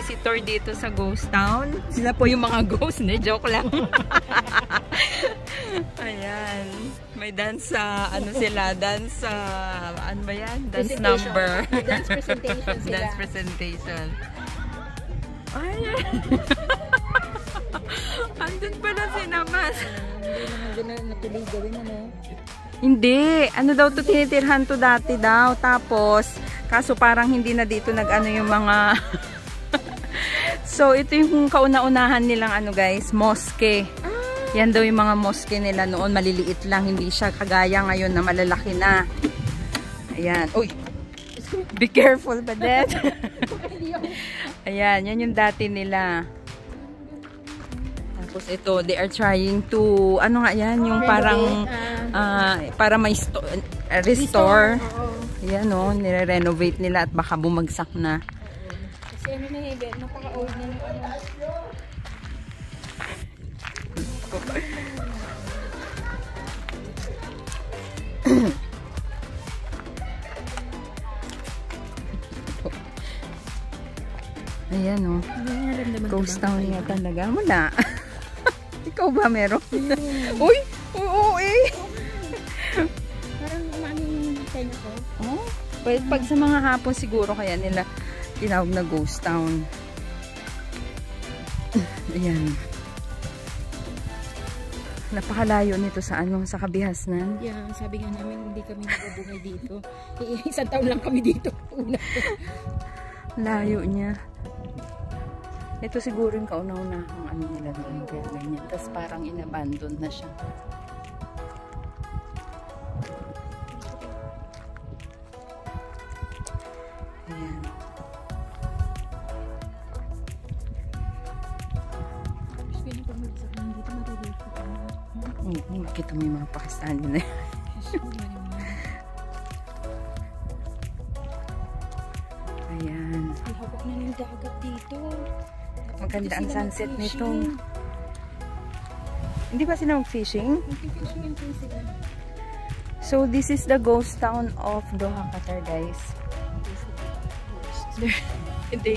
visitor dito sa ghost town. Sila po yung mga ghost, ne? Joke lang. Ayan. May dance sa, ano sila, dance sa, ano ba yan? Dance number. Dance presentation sila. Dance presentation. Ayan. Andun pala si Namas. Hindi na natuloy gawin, ano? Hindi. Ano daw to, tinitirhan to dati daw. Tapos, kaso parang hindi na dito nag-ano yung mga... So, ito yung kauna-unahan nilang ano guys, mosque. Yan daw yung mga mosque nila noon. Maliliit lang. Hindi siya kagaya ngayon na malalaki na. Ayan. Uy! Be careful, Badet. Ayan. Yan yung dati nila. Tapos ito, they are trying to, ano nga yan, yung parang, para may restore. Ayan o, nire-renovate nila at baka bumagsak na. Kasi ano na eh, napaka-old na yung ano. Ayan o. Ghost town niya talaga. Wala. Ikaw ba meron? Uy! Oo eh! Parang umamin yung design ako. Oh, well, pag sa mga hapon siguro kaya nila tinawag na ghost town. Ayan. Napakalayo nito sa ano, sa Kabihasnan. Yeah, sabi nga namin hindi kami nabubungay dito. Isang taon lang kami dito. Layo niya. Ito siguro yung kauna-una ang ano nila doon. Tapos parang inabandon na siya. Kita mo yung mga Pakistani na yun. Ayan. Ang hawak na ng dagat dito. Maganda ang sunset nito. Hindi ba sila mag-fishing? Mag-fishing yung thing sila. So this is the ghost town of Doha, Qatar guys.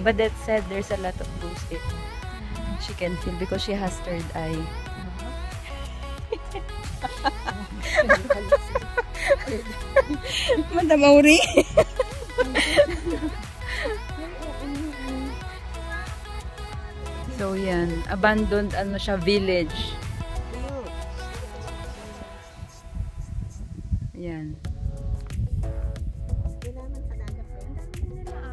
But that said, there's a lot of ghosts there. She can feel because she has third eye. Madam Auri. So yan, abandoned ano siya village. Yan.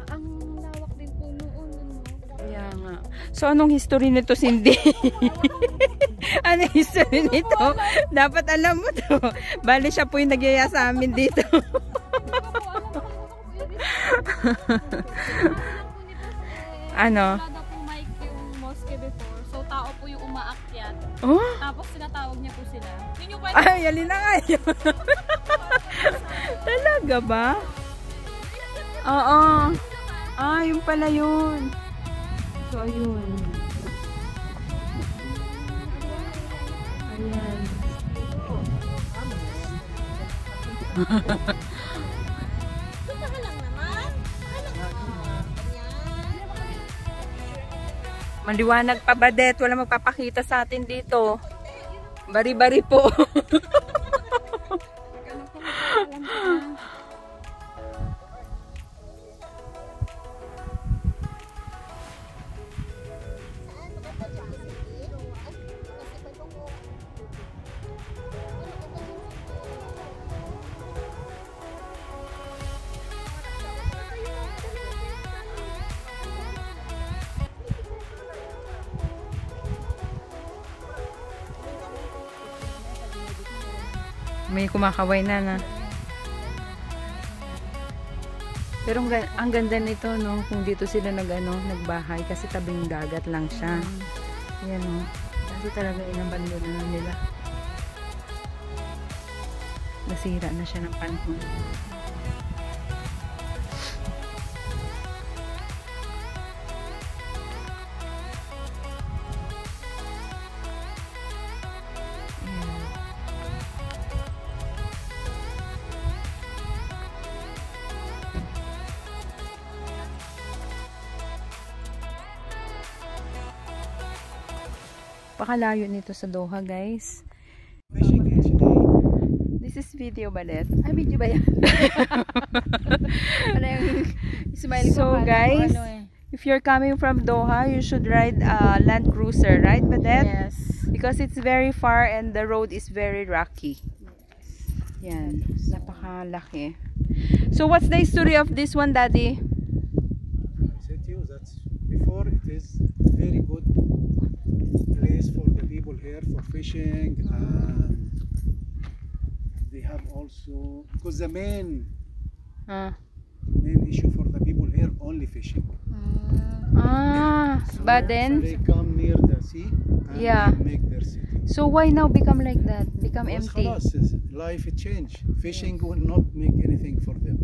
Ang lawak din po noon. Kaya nga. So anong history nito, Cindy? Ano yung history nito? Dapat alam mo to. Bali siya po yung nagyaya sa amin dito. Ano? Wala na po Mike yung mosque before. So tao po yung umaakyat. Tapos sinatawag niya po sila. Ay, alin na nga yun. Talaga ba? Oo. Ah, yun pala yun. So ayun. Ayan. Sumahan lang naman. Maliwanag pa ba, Det? Wala magpapakita sa atin dito. Bari-bari po. May kumakaway na na. Pero ang ganda nito, no? Kung dito sila nagbahay kasi tabing dagat lang siya. Ayan, no? Kasi talaga inabando na nila. Nasira na siya ng panahon. Napakalayo nito sa Doha, guys. This is video ba net? Ah, video ba yan? So guys, if you're coming from Doha, you should ride a Land Cruiser, right, Badet? Yes. Because it's very far and the road is very rocky. Yes. Yan. Napakalaki. So what's the history of this one, Daddy? I said to you that before it is very good place for the people here for fishing, and they have also, because the main issue for the people here only fishing. So but then so they come near the sea and make their city. So why now become like that? Become empty. Life changed. Fishing will not make anything for them.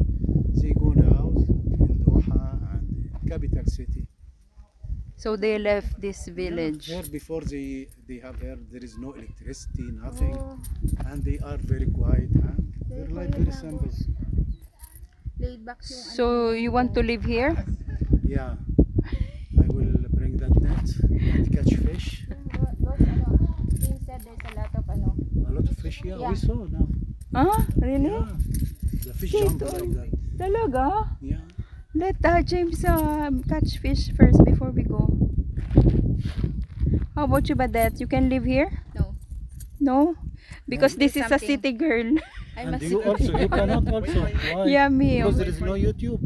They go now in Doha and capital city. So they left this village. Here before they have here, there is no electricity, nothing, and they are very quiet and their life very simple. So you want to live here? Yeah, I will bring that net and catch fish. There's a lot of fish here. Yeah. We saw now. Ah, really? Yeah. The fish jump like that. Talaga? Yeah. Let James catch fish first before we go. How about you, Badet? You can live here? No. No? Because this is something. A city girl. I'm and a you also, you cannot also. Why? Yeah, me. Because there is no YouTube.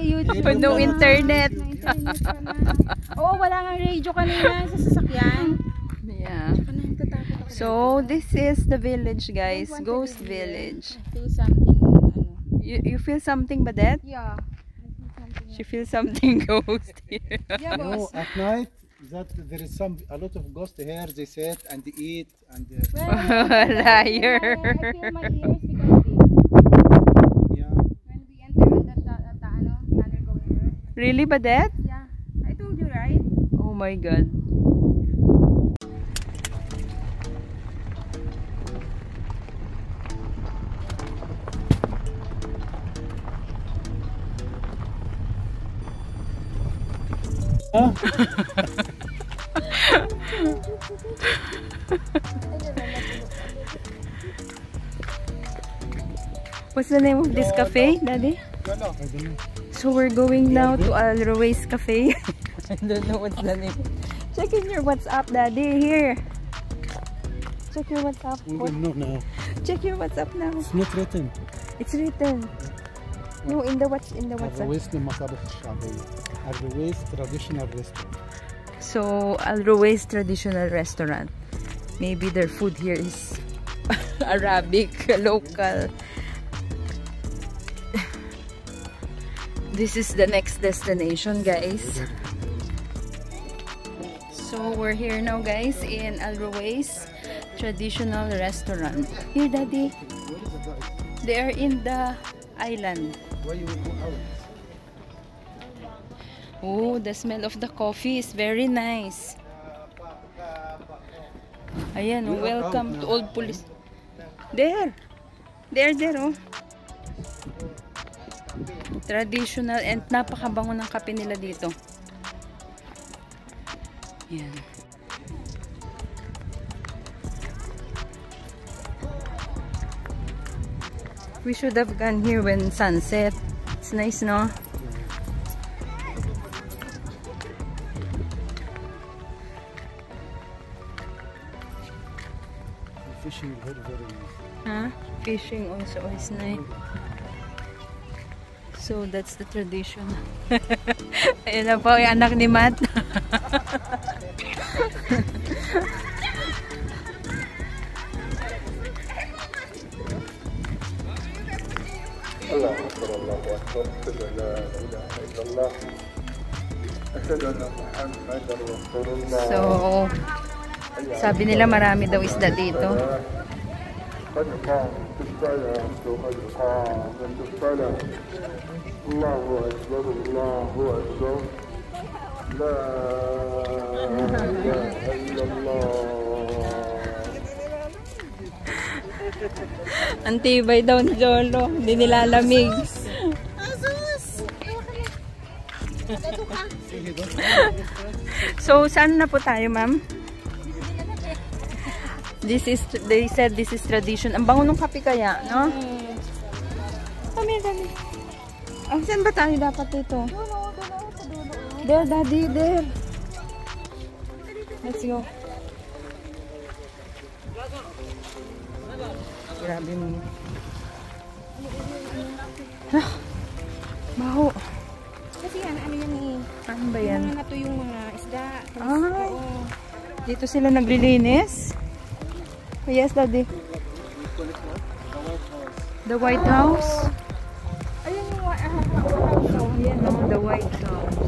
YouTube. But no internet. Oh, wala nga radio kanina sa sasakyan. Yeah. So this is the village, guys. Ghost village. I feel something. You feel something, Badet? Yeah. She feels something ghost here. Yeah, no, at night that there is a lot of ghosts here. They sit and they eat and. Liar. I feel my ears because when we enter undergo here. Really, Badet? Yeah. I told you, right? Oh my God. What's the name of this cafe, Daddy? No, I don't know. So we're going now to Al Ruwais Cafe. I don't know what's the name. Check in your WhatsApp, Daddy. Here. Check your WhatsApp. We don't know now. Check your WhatsApp now. It's not written. It's written. No, in the WhatsApp. Al Ruwais Traditional Restaurant. So, Al Ruwais Traditional Restaurant. Maybe their food here is Arabic, local. This is the next destination, guys. So, we're here now, guys, in Al Ruwais Traditional Restaurant. Here, Daddy. They are in the island. Why you go out? Oh, the smell of the coffee is very nice. Ayan, welcome to Old Police. There! There, oh. Traditional and napakabango ng kape nila dito. Ayan. We should have gone here when sunset. It's nice, no? Fishing is very nice. Huh? Fishing also is nice. So that's the tradition. Ayun na po yung anak ni Matt. So, sabi nila marami daw isda dito. Ang tibay daw ni Jolo, hindi nilalamig. So, saan na po tayo, ma'am? This is, they said this is tradition. Ang bango ng kape kaya, no? Kami, dali. Saan ba tayo dapat dito? There, daddy, there. Let's go. Grabe mo. Ah, baho. Kasi yan, ano yan eh. Ano ba yan? Yung mga nato yung mga isda. Ay. Dito sila naglilinis? Oh, yes, daddy. The White House? Ayun yung White House. Yeah, no, the White House.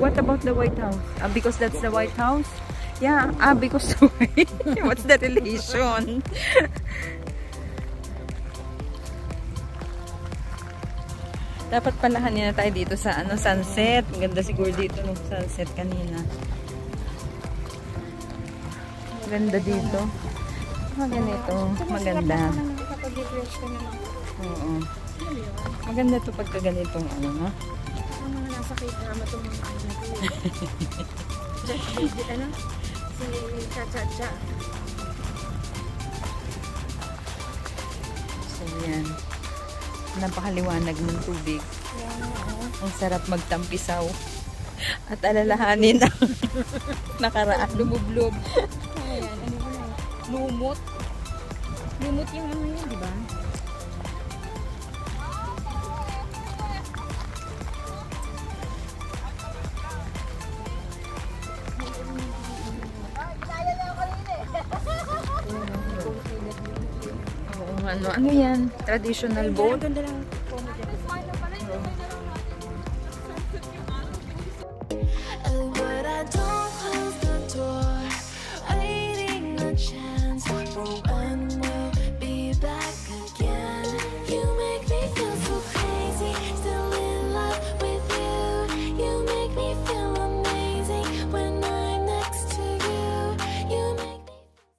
What about the White House? Because that's the White House? Yeah, because what's the relation? Dapat pala kanina tayo dito sa ano, sunset. Ganda siguro dito ng sunset kanina. Ganda dito. Ganito. Maganda. Oo. Maganda to pagka ganitong ano, no? Ang mga nasa K-drama itong mga ano. Si Cha-Cha-Cha. So, yan. Napakaliwanag ng tubig. Yeah. Ang sarap magtampisaw. At alalahanin ang nakaraan. Lumublob. Ayan, ano ba yan? Lumot. Lumot yung ano yun, di ba? Ano yan? Traditional boat?